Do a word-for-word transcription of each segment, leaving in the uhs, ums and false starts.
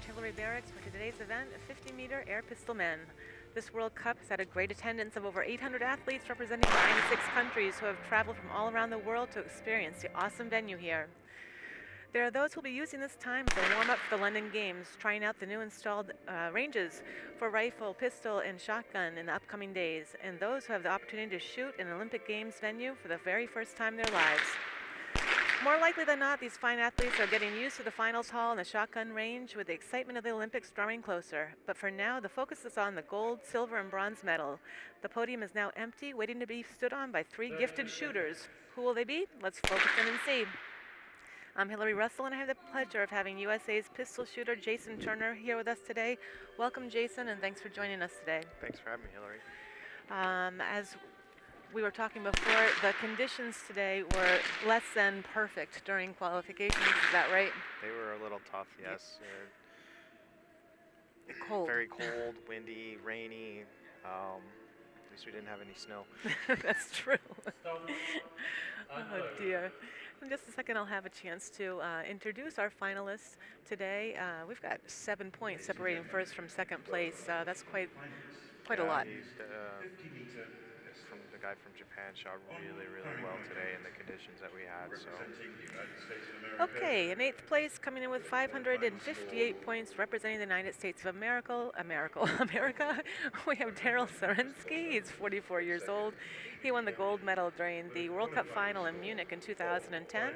Artillery Barracks for today's event, fifty meter Air Pistol Men. This World Cup has had a great attendance of over eight hundred athletes representing ninety-six countries who have traveled from all around the world to experience the awesome venue here. There are those who will be using this time to warm up for the London Games, trying out the new installed uh, ranges for rifle, pistol, and shotgun in the upcoming days, and those who have the opportunity to shoot in an Olympic Games venue for the very first time in their lives. More likely than not, these fine athletes are getting used to the finals hall and the shotgun range, with the excitement of the Olympics drawing closer. But for now, the focus is on the gold, silver, and bronze medal. The podium is now empty, waiting to be stood on by three gifted shooters. Who will they be? Let's focus in and see. I'm Hillary Russell, and I have the pleasure of having U S A's pistol shooter Jason Turner here with us today. Welcome, Jason, and thanks for joining us today. Thanks for having me, Hillary. Um, as we were talking before, the conditions today were less than perfect during qualifications, is that right? They were a little tough, yes. Yeah. Cold. Very cold, windy, rainy. Um, at least we didn't have any snow. That's true. Oh, dear. In just a second, I'll have a chance to uh, introduce our finalists today. Uh, we've got seven points separating first from second place. Uh, that's quite quite yeah, a lot. He's, uh, from the guy from Japan shot really, really well today in the conditions that we had. So. Okay, in eighth place, coming in with five hundred fifty-eight points, representing the United States of America, America, America. We have Daryl Szarenski. He's forty-four years old. He won the gold medal during the World Cup final in Munich in two thousand ten.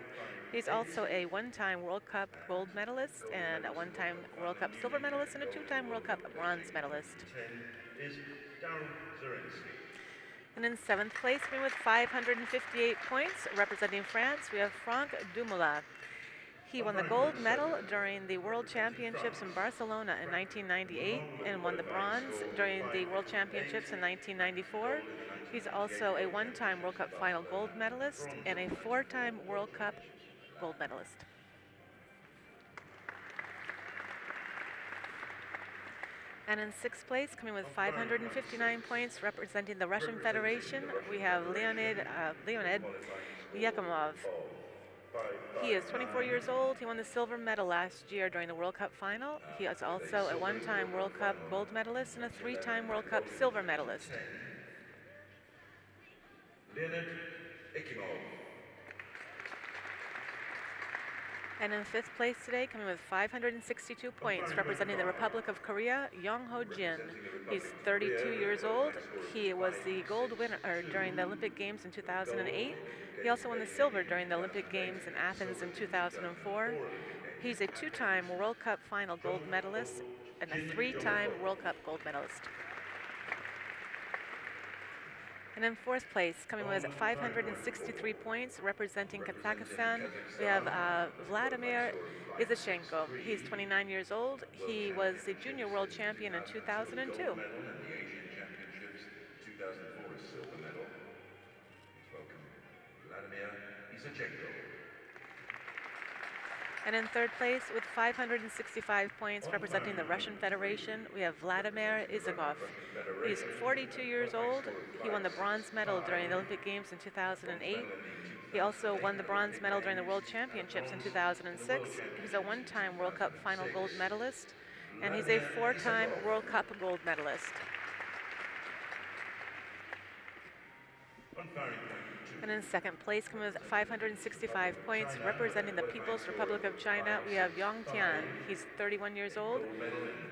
He's also a one-time World Cup gold medalist and a one-time World Cup silver medalist and a two-time World Cup bronze medalist. And in seventh place, we with five hundred fifty-eight points, representing France, we have Franck Dumoulin. He won the gold medal during the World Championships in Barcelona in nineteen ninety-eight and won the bronze during the World Championships in nineteen ninety-four. He's also a one-time World Cup final gold medalist and a four-time World Cup gold medalist. And in sixth place, coming with five hundred fifty-nine points, representing the Russian Federation, we have Leonid, uh, Leonid Ekimov. He is twenty-four years old. He won the silver medal last year during the World Cup final. He is also a one-time World Cup gold medalist and a three-time World Cup silver medalist. Leonid Ekimov. And in fifth place today, coming with five hundred sixty-two points, representing the Republic of Korea, Yongho Jin. He's thirty-two years old. He was the gold winner during the Olympic Games in two thousand eight. He also won the silver during the Olympic Games in Athens in two thousand four. He's a two-time World Cup final gold medalist and a three-time World Cup gold medalist. And in fourth place, coming with five hundred sixty-three points, representing Kazakhstan, we have uh, Vladimir Isachenko. He's twenty-nine years old. He was the junior world champion in two thousand two. And in third place, with five hundred sixty-five points, representing the Russian Federation, we have Vladimir Isakov. He's forty-two years old. He won the bronze medal during the Olympic Games in two thousand eight. He also won the bronze medal during the World Championships in two thousand six. He's a one-time World Cup final gold medalist, and he's a four-time World Cup gold medalist. And in second place, coming with five hundred sixty-five points, representing the People's Republic of China, we have Yong Tian. He's thirty-one years old.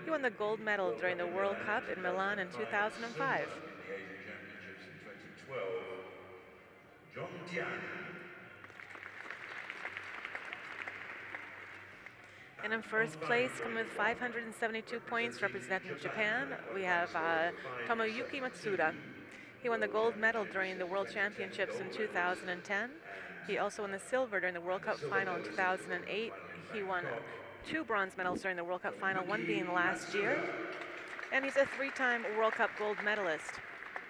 He won the gold medal during the World Cup in Milan in two thousand five. And in first place, coming with five hundred seventy-two points, representing Japan, we have uh, Tomoyuki Matsuda. He won the gold medal during the World Championships in two thousand ten. He also won the silver during the World Cup final in two thousand eight. He won two bronze medals during the World Cup final, one being last year. And he's a three-time World Cup gold medalist.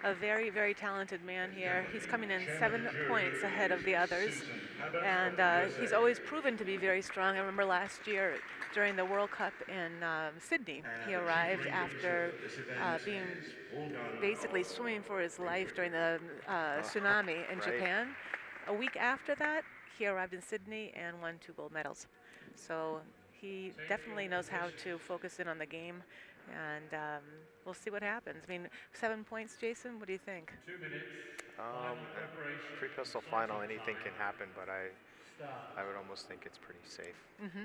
A very, very talented man here. He's coming in seven points ahead of the others. And uh, he's always proven to be very strong. I remember last year during the World Cup in um, Sydney, he arrived after uh, being basically swimming for his life during the uh, tsunami in Japan. A week after that, he arrived in Sydney and won two gold medals. So he definitely knows how to focus in on the game, and um, we'll see what happens. I mean, seven points, Jason, what do you think? Um, pre-pistol final, anything can happen, but I, I would almost think it's pretty safe. Mm-hmm.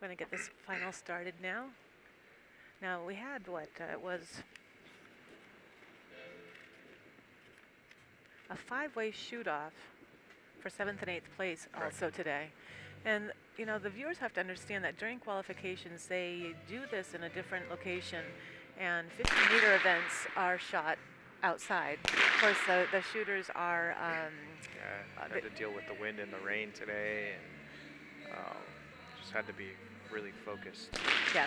We're gonna get this final started now. Now we had what uh, it was a five-way shoot-off for seventh and eighth place also today. And you know, the viewers have to understand that during qualifications they do this in a different location, and fifty meter events are shot outside. Of course, the, the shooters are... Um, yeah, I had to deal with the wind and the rain today, and um, just had to be really focused. Yeah.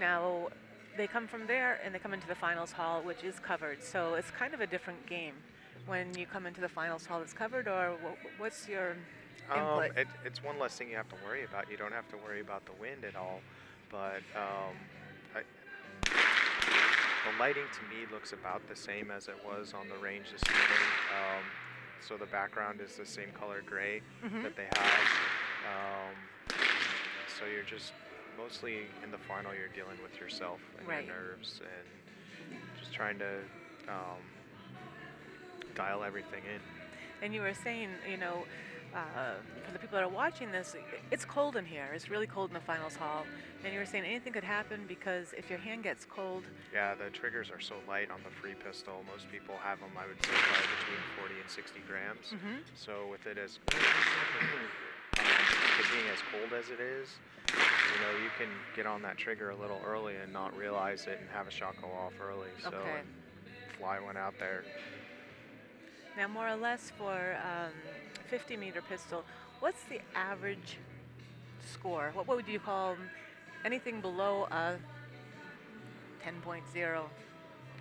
Now, they come from there and they come into the finals hall, which is covered, so it's kind of a different game when you come into the finals hall that's covered, or wh what's your input? Um, it, it's one less thing you have to worry about. You don't have to worry about the wind at all, but um, I, the lighting to me looks about the same as it was on the range this morning. Um, so the background is the same color gray mm-hmm. that they have. Um, so you're just mostly in the final, you're dealing with yourself and right. your nerves and just trying to um, dial everything in. And you were saying, you know, uh, for the people that are watching this, it's cold in here. It's really cold in the finals hall. And you were saying anything could happen because if your hand gets cold. Yeah, the triggers are so light on the free pistol. Most people have them, I would say, probably between forty and sixty grams. Mm-hmm. So with it as um, it being as cold as it is, you know, you can get on that trigger a little early and not realize it and have a shot go off early. So okay. fly one out there. Now, more or less for um, fifty meter pistol, what's the average score? What, what would you call anything below a ten point oh?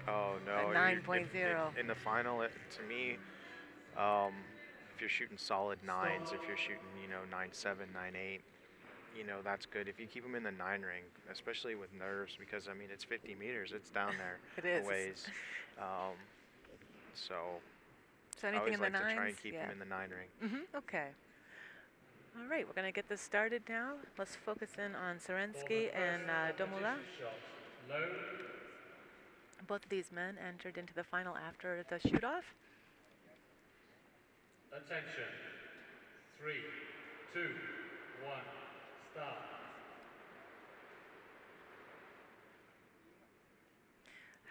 Oh, no. A nine point oh. In the final, it, to me, um, if you're shooting solid nines, oh. if you're shooting, you know, nine seven, nine eight, you know, that's good. If you keep them in the nine ring, especially with nerves, because, I mean, it's fifty meters. It's down there it is. A ways. Um, so... So anything I always in like the nines? To try and keep yeah. them in the nine ring. Mm-hmm. Okay. All right, we're going to get this started now. Let's focus in on Szarenski and uh, Dumoulin. Both of these men entered into the final after the shoot-off. Attention. Three, two, one, start.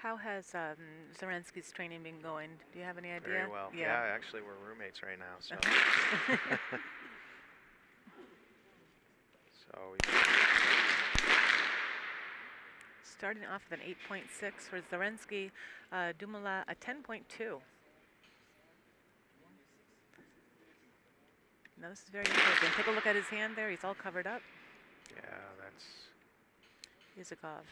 How has um, Szarenski's training been going? Do you have any idea? Very well. Yeah, yeah, actually we're roommates right now, so. so we starting off with an eight point six for Szarenski, uh, Dumoulin a ten point two. Now this is very interesting. Take a look at his hand there. He's all covered up. Yeah, that's... Isakov.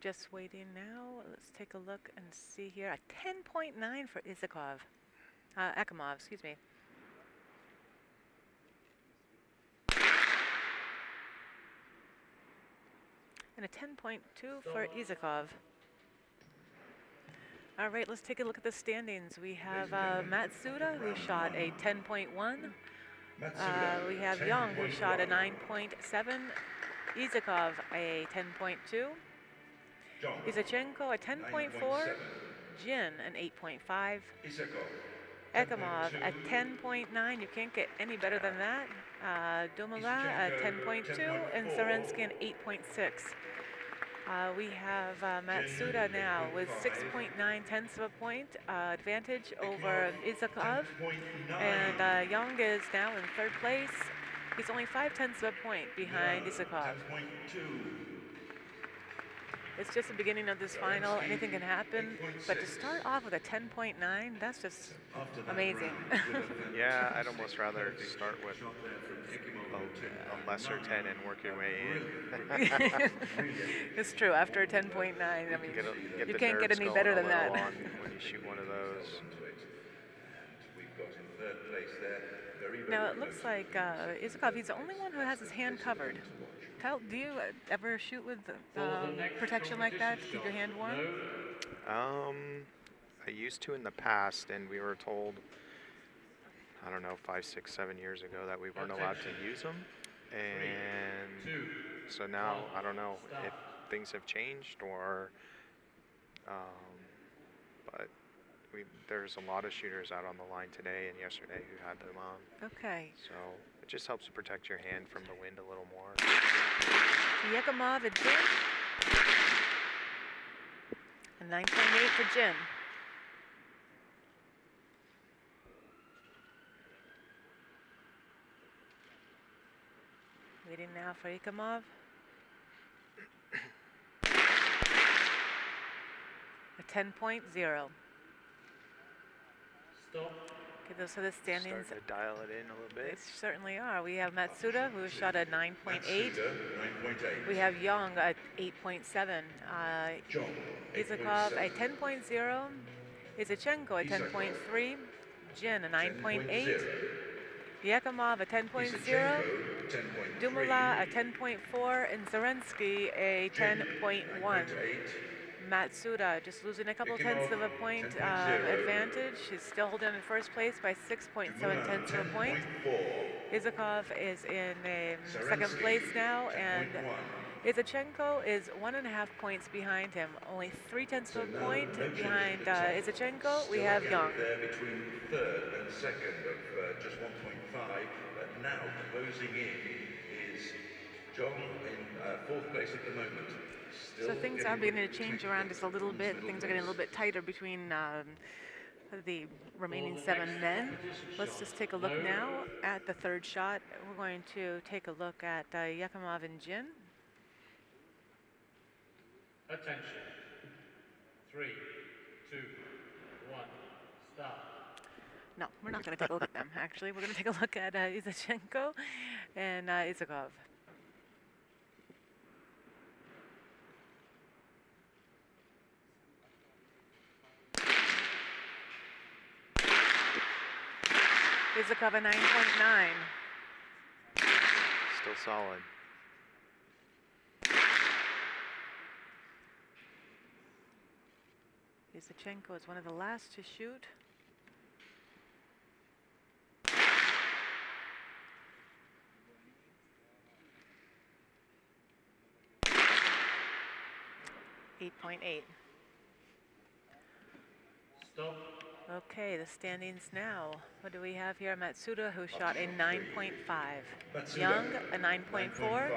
Just waiting now. Let's take a look and see here. A ten point nine for Isakov. Uh, Ekimov, excuse me. And a ten point two for Isakov. All right, let's take a look at the standings. We have uh, Matsuda, who shot a ten point one. Uh, we have Yong, who shot a nine point seven. Isakov, a ten point two. Isachenko a ten point four, Jin an eight point five, Ekimov a ten point nine. You can't get any better than that. Uh, Dumoulin a ten point two, and Szarenski an eight point six. Uh, we have uh, Matsuda now with six point nine tenths of a point uh, advantage over Isakov, and uh, Yong is now in third place. He's only five tenths of a point behind Isakov. It's just the beginning of this final. Anything can happen. But to start off with a ten point nine, that's just amazing. Yeah, I'd almost rather start with a, a lesser ten and work your way in. It's true. After a ten point nine, I mean, get a, get you can't get any better than that. When you shoot one of those. Now it looks like uh, Isakov, he's the only one who has his hand covered. How, do you ever shoot with uh, protection like that to keep your hand warm? Um, I used to in the past, and we were told, I don't know, five, six, seven years ago that we weren't allowed to use them. And so now, I don't know if things have changed or, um, but we, there's a lot of shooters out on the line today and yesterday who had them on. Okay. So it just helps protect your hand from the wind a little more. Ekimov and Jin. A nine point eight for Jin. Waiting now for Ekimov. A ten point zero. Stop. Okay, those are the standings. Starting to dial it in a little bit. They certainly are. We have Matsuda, who shot a nine point eight. We have Yong at eight point seven. Uh, Isakov a ten point zero. Isachenko a ten point three. Jin a nine point eight. Ekimov a ten point zero. Dumoulin a ten point four. And Szarenski a ten point one. Matsuda just losing a couple tenths of a point um, advantage. He's still holding in first place by six point seven tenths of a point. Isakov is in a second place now, and Isachenko is one and a half points behind him. Only three tenths of a point behind uh, Isachenko. We have Yong. Between third and second of uh, just one point five, but now closing in is John in uh, fourth place at the moment. So things are beginning to change around just a little bit. Things are getting a little bit tighter between um, the remaining seven men. Let's just take a look now at the third shot. We're going to take a look at uh, Ekimov and Jin. Attention. Three, two, one, start. No, we're not going to take a look at them, actually. We're going to take a look at uh, Isachenko and uh, Isakov. Isakov a nine point nine. Still solid. Isachenko is one of the last to shoot. eight point eight. Stop. Okay, the standings now. What do we have here? Matsuda, who shot a nine point five. Yong, a nine point four.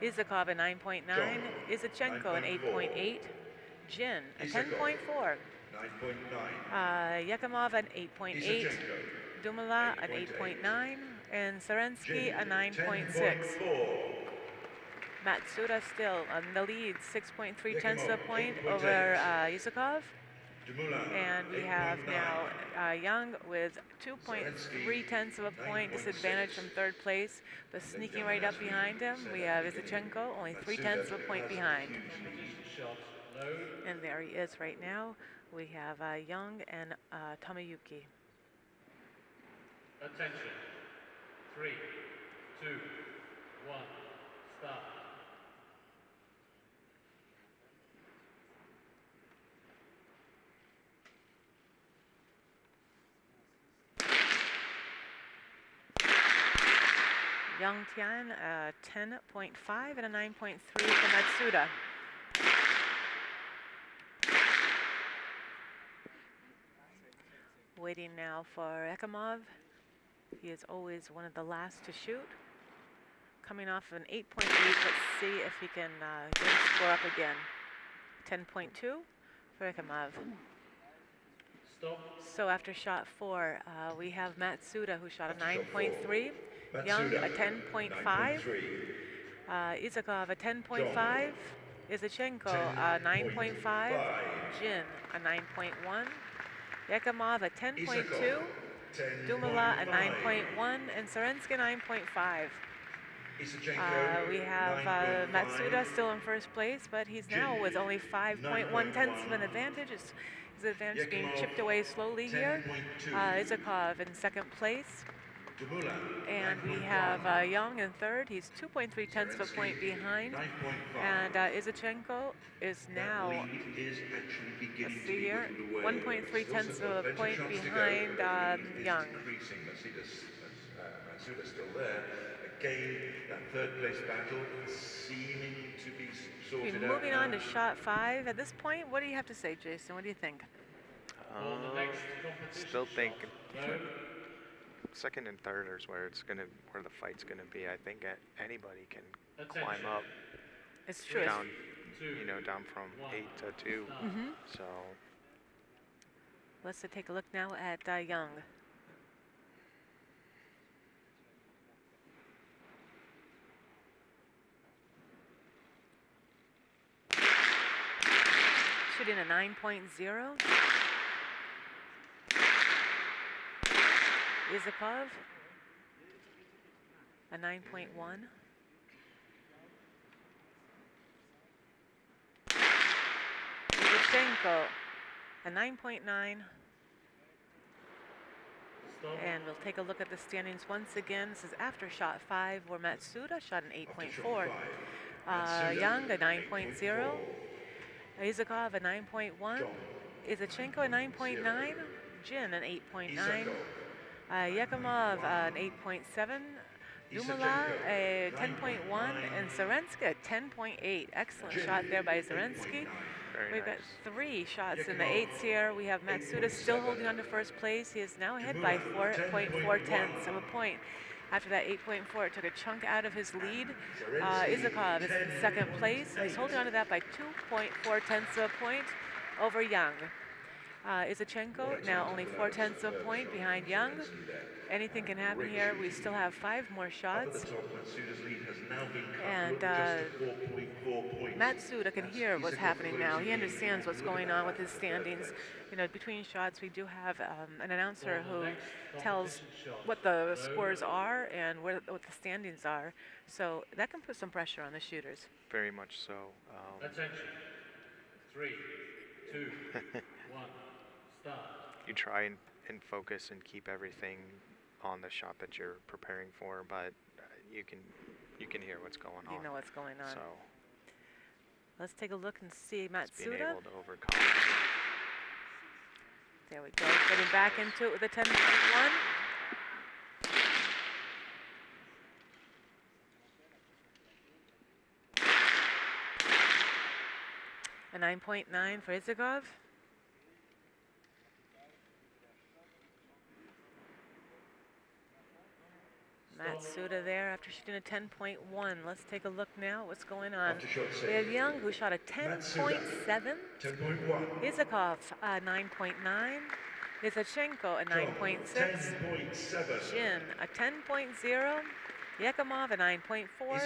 Isakov, a nine point nine. Isachenko, an eight point eight. Jin, a ten point four. Uh, Ekimov, an eight point eight. Dumoulin, an eight point nine. And Szarenski, a nine point six. Matsuda still on the lead, six point three tenths of a point over uh, Isakov. And we have now uh, Yong with two point three tenths of a point disadvantage from third place, but sneaking right up behind him, we have Isachenko, only three tenths of a point behind. And there he is right now. We have uh, Yong and uh, Tomoyuki. Attention. Three, two, one, start. Yong Tian, a ten point five and a nine point three for Matsuda. Waiting now for Ekimov. He is always one of the last to shoot. Coming off of an eight point eight, let's see if he can uh, get his score up again. ten point two for Ekimov. Stop. So after shot four, uh, we have Matsuda, who shot a nine point three. Yong a ten point five, uh, Isakov a ten point five, Isachenko a nine point five, Jin a nine point one, Ekimov a ten point two, Dumoulin a nine point one, and Szarenski nine point five. Uh, we have uh, Matsuda still in first place, but he's now with only five point one tenths of an advantage. It's, his advantage being chipped away slowly here. Uh, Isakov in second place. And we have uh, Yong in third. He's two point three tenths of a point behind. And uh, Isachenko is now, let's see here, one point three tenths of a point behind um, Yong. Matsuda's still there. Again, that third place battle seeming to be sorted out. Okay, moving on to shot five. At this point, what do you have to say, Jason? What do you think? Um, still thinking. Second and third is where it's gonna, where the fight's gonna be. I think anybody can climb up. It's true. Down, you know, down from eight to two. Mm-hmm. So let's take a look now at uh, Yong. Shooting a nine point oh. Isakov, a nine point one. Isachenko, a nine point nine. And we'll take a look at the standings once again. This is after shot five, where Matsuda shot an eight point four. Uh, Yong, a nine point oh. Isakov, a nine point one. Isachenko, a nine point nine. Jin, an eight point nine. Uh, Yekimov, uh, an eight point seven. Dumoulin, a ten point one. And Szarenski, a ten point eight. Excellent shot there by Szarenski. We've got three shots in the eights here. We have Matsuda still holding on to first place. He is now ahead by four point four tenths of a point. After that eight point four, it took a chunk out of his lead. Uh, Isakov is in second place. He's holding on to that by two point four tenths of a point over Yong. Uh, Isachenko now only four tenths of a point behind Yong. Anything can happen here. We still have five more shots. And uh, Matsuda can hear what's happening now. He understands what's going on with his standings. You know, between shots, we do have um, an announcer who tells what the scores are and where, what the standings are. So that can put some pressure on the shooters. Very much so. Um, Attention. Three, two, one. You try and, and focus and keep everything on the shot that you're preparing for, but uh, you can you can hear what's going on. You know what's going on. So let's take a look and see Matsuda. Being able to overcome. There we go. Getting back into it with a ten point one. A nine point nine for Isakov. Matsuda there after shooting a ten point one. Let's take a look now at what's going on. We have Yong, who shot a ten point seven. Isakov, a nine point nine. Isachenko, a nine point six. Jin, a ten point oh. Yekimov, a nine point four.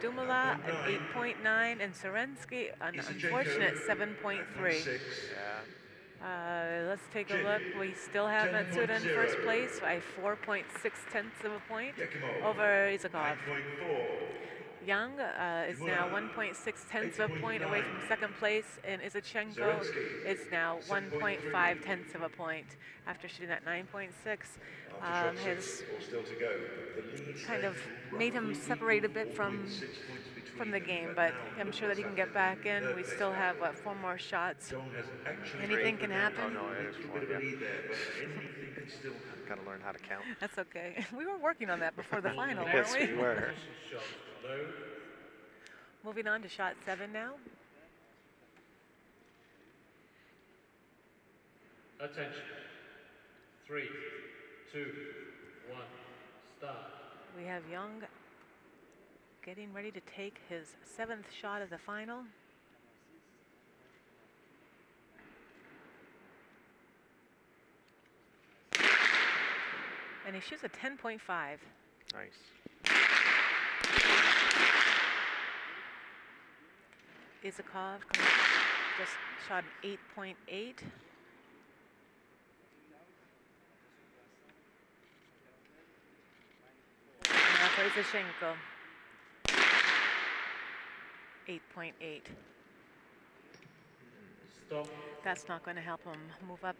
Dumoulin, an eight point nine. And Szarenski, an unfortunate seven point three. Uh, let's take a look. We still have Matsuda in first place by four point six tenths of a point over Isakov. Yong uh, is now one point six tenths of a point away from second place, and Isachenko is now one point five tenths of a point after shooting that nine point six. Um, has kind of made him separate a bit from from the game, but I'm sure that he can get back in. We still have, what, four more shots. Anything can happen. Oh, no, it is four, yeah. Gotta learn how to count. That's okay. We were working on that before the final, weren't we? Yes, we were. Moving on to shot seven now. Attention. Three, two, one, start. We have Yong getting ready to take his seventh shot of the final. And he shoots a ten point five. Nice. Isakov just shot an eight point eight. Now for Isachenko, eight point eight. That's not going to help him move up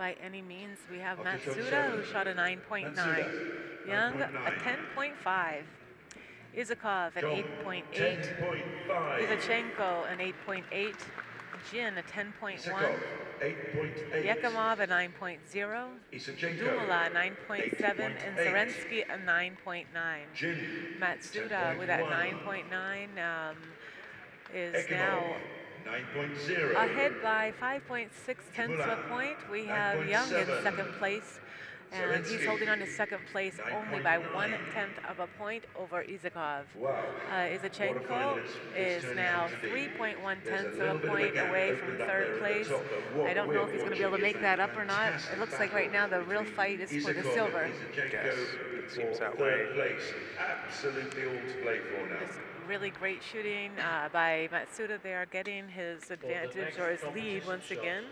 by any means. We have Matsuda, who shot a nine point nine. Young, a ten point five. Isakov, an eight point eight. Isachenko, an eight point eight. Jin, a ten point one. Yekimov, a nine point zero. Dumoulin, a nine point seven. And Szarenski, a nine point nine. Matsuda, with that nine point nine, um, is Ekimov, now ahead by five point six tenths of a point. We have Young in second place, and Szarenski, he's holding on to second place only by one tenth of a point over Isakov. Wow. Uh, Isachenko is now three point one tenths of a point away from third place. I don't know if he's going to be able to make that up or not. It looks like right now the real fight is for the silver. Yes, it seems that way. Absolutely all to play for now. It's really great shooting uh, by Matsuda. They are getting his advantage or his lead once again.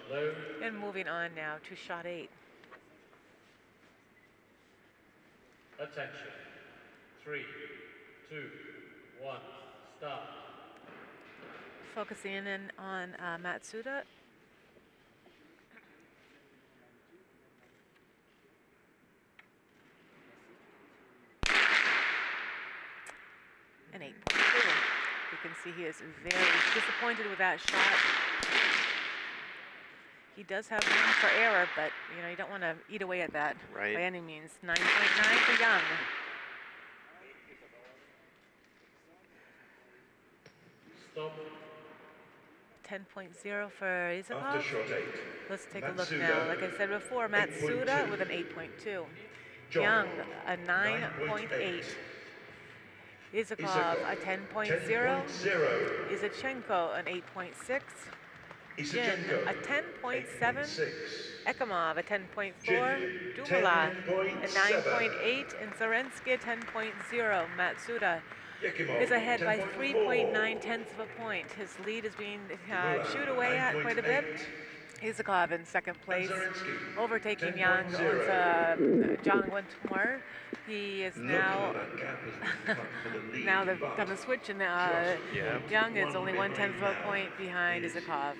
And moving on now to shot eight. Attention. Three, two, one, start. Focusing in on uh, Matsuda. An eight point two. You can see he is very disappointed with that shot. He does have room for error, but you know you don't want to eat away at that right. by any means. nine point nine for Young. Stop. ten point zero for Isakov. Let's take Matsuda, a look now. Like I said before, Matsuda with an eight point two. Young, a nine point eight. Isakov, a ten point zero. Isachenko, an eight point six. Jin, a ten point seven. Ekimov, a ten point four. Dumoulin, a nine point eight. And Szarenski, a ten point zero. Matsuda Yekimov is ahead by three point nine tenths of a point. His lead is being uh, chewed away at quite a bit. Isakov in second place, overtaking Yang Tian. He is now now they've done a switch, and uh, yeah. Yang is only one tenth of a point behind Isakov.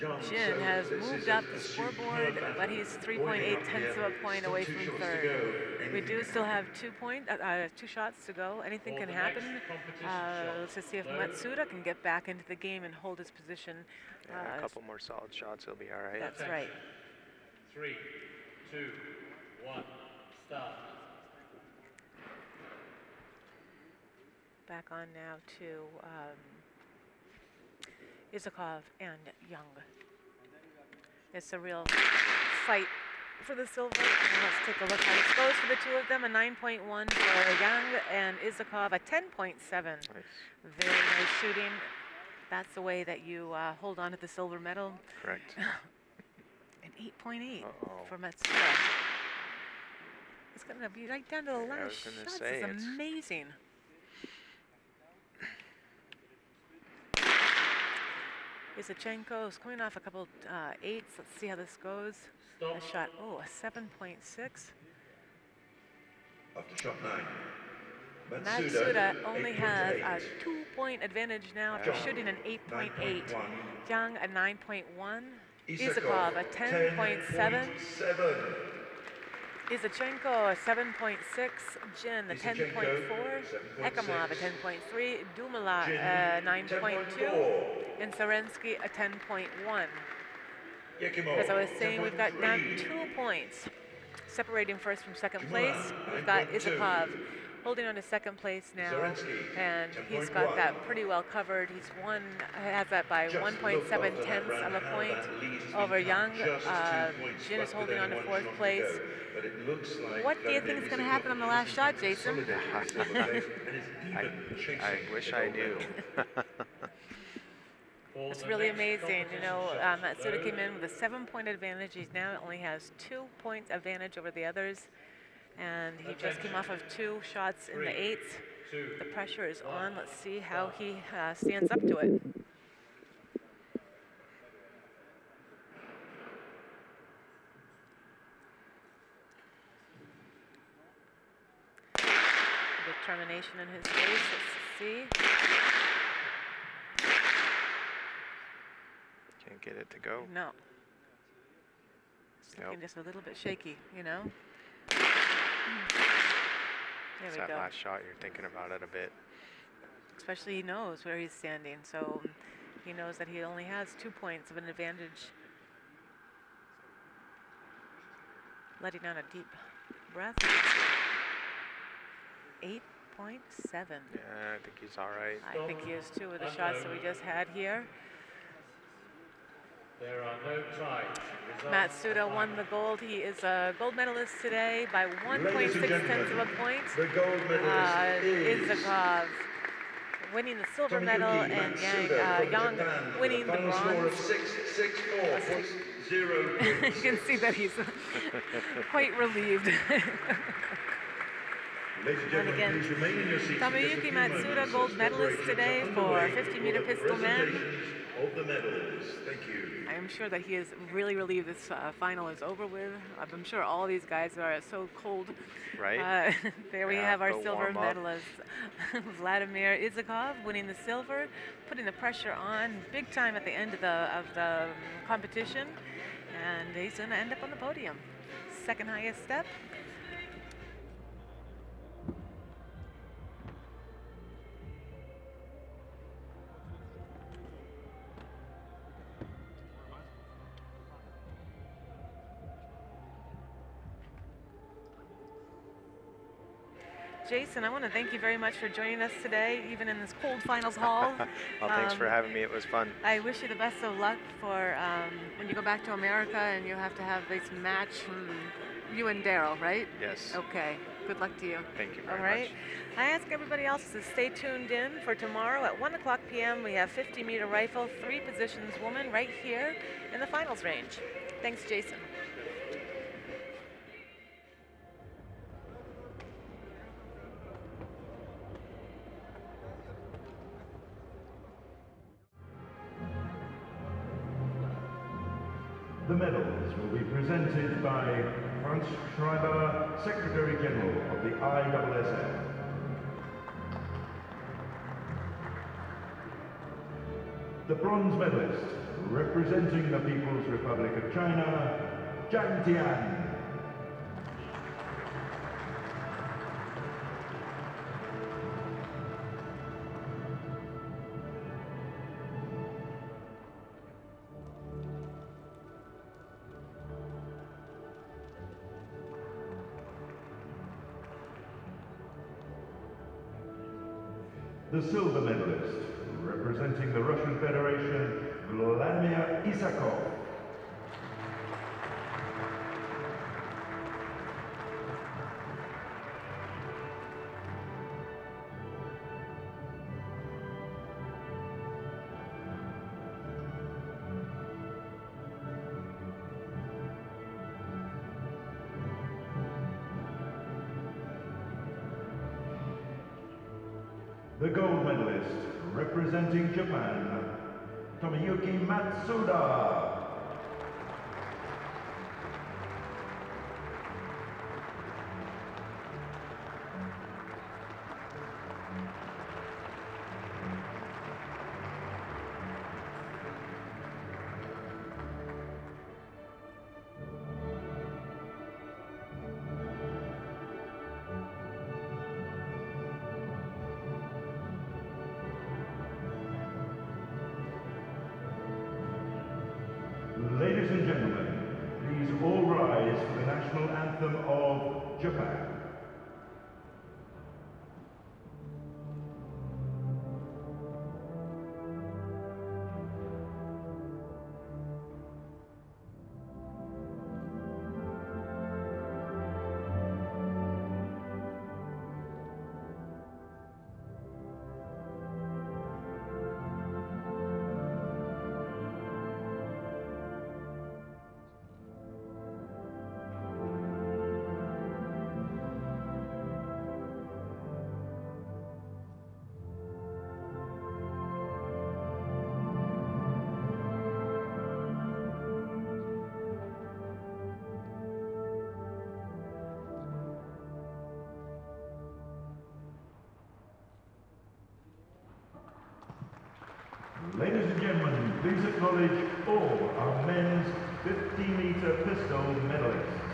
Jin has moved up the scoreboard, but he's three point eight tenths of a point away from third. We do still have two point, uh, two shots to go. Anything can happen. Uh, let's just see if Matsuda can get back into the game and hold his position. Yeah, uh, a couple more solid shots, he'll be all right. That's right. Three, two, one, start. Back on now to um, Isakov and Young. It's a real fight for the silver. And let's take a look how this goes for the two of them. A nine point one for Young and Isakov, a ten point seven. Nice. Very nice shooting. That's the way that you uh, hold on to the silver medal. Correct. An eight point eight uh-oh. for Matsuda. It's going to be right down to the yeah, last shot. It's amazing. Isachenko is coming off a couple uh, eights. Let's see how this goes. A shot, oh, a seven point six. After shot nine. Matsuda, Matsuda only has a two-point advantage now after shooting an eight point eight. Yang, a nine point one. Isakov, a ten point seven. Isachenko, a seven point six. Jin, a ten point four. Ekimov, a ten point three. Dumoulin, a nine point two. And Szarenski, a ten point one. As I was saying, we've got now two points separating first from second place. We've got Isakov holding on to second place now, Szarenski, and he's got that pretty well covered. He's won, has that by one point seven tenths of a point over Young. Uh, Jin is holding on to fourth place. Like what do you think is going to happen on the last shot, Jason? I, I wish I knew. It's really amazing. You know, um, Matsuda came in with a seven-point advantage. He now only has two points advantage over the others. And he just came off of two shots in the eights. The pressure is on. Let's see how he uh, stands up to it. Determination in his face. Let's see. Can't get it to go. No. Yep. Looking just a little bit shaky, you know. There it's we that go. Last shot, you're thinking about it a bit. Especially he knows where he's standing, so he knows that he only has two points of an advantage. Letting out a deep breath. eight point seven. Yeah, I think he's all right. I think he is too with the shots that we just had here. There are no tries. Matsuda won the gold. He is a gold medalist today by one point six tenths of a point. The gold medalist uh, is Isakov winning the silver Tomoyuki medal and Yang, uh, Yang winning the bronze. Six, six, four, six, zero, you can see that he's quite relieved. And again, Tomoyuki Matsuda, gold medalist today for fifty meter pistol men. I am sure that he is really relieved this uh, final is over with. I'm sure all these guys are so cold. Right. Uh, there yeah, we have our silver medalist, Vladimir Isakov, winning the silver, putting the pressure on big time at the end of the of the competition, and he's going to end up on the podium, second highest step. Jason, I want to thank you very much for joining us today, even in this cold finals hall. Well, thanks um, for having me. It was fun. I wish you the best of luck for um, when you go back to America and you have to have this match from you and Daryl, right? Yes. Okay. Good luck to you. Thank you very All right. much. I ask everybody else to stay tuned in for tomorrow at one o'clock p m We have fifty meter rifle, three positions woman right here in the finals range. Thanks, Jason. The medals will be presented by Franz Schreiber, Secretary General of the I S S F. The bronze medalist, representing the People's Republic of China, Yong Tian. The silver medalist, representing the Russian Federation, Vladimir Isakov. The gold medalist, representing Japan, Tomoyuki Matsuda. Ladies and gentlemen, please all rise for the national anthem of Japan. Ladies and gentlemen, please acknowledge all our men's fifty meter pistol medalist.